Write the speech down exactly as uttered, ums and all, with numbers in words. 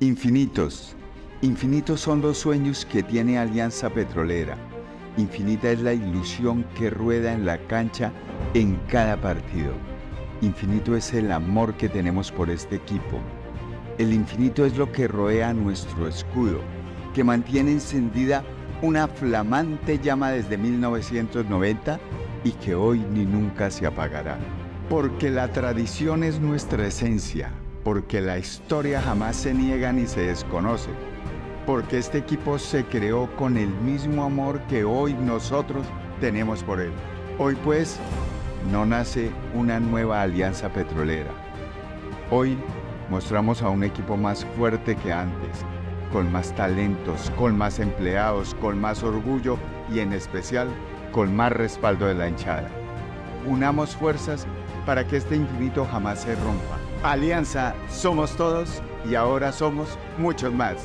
Infinitos. Infinitos son los sueños que tiene Alianza Petrolera. Infinita es la ilusión que rueda en la cancha en cada partido. Infinito es el amor que tenemos por este equipo. El infinito es lo que rodea nuestro escudo, que mantiene encendida una flamante llama desde mil novecientos noventa y que hoy ni nunca se apagará. Porque la tradición es nuestra esencia. Porque la historia jamás se niega ni se desconoce, porque este equipo se creó con el mismo amor que hoy nosotros tenemos por él. Hoy pues, no nace una nueva Alianza Petrolera. Hoy mostramos a un equipo más fuerte que antes, con más talentos, con más empleados, con más orgullo y en especial con más respaldo de la hinchada. Unamos fuerzas para que este infinito jamás se rompa. Alianza, somos todos y ahora somos muchos más.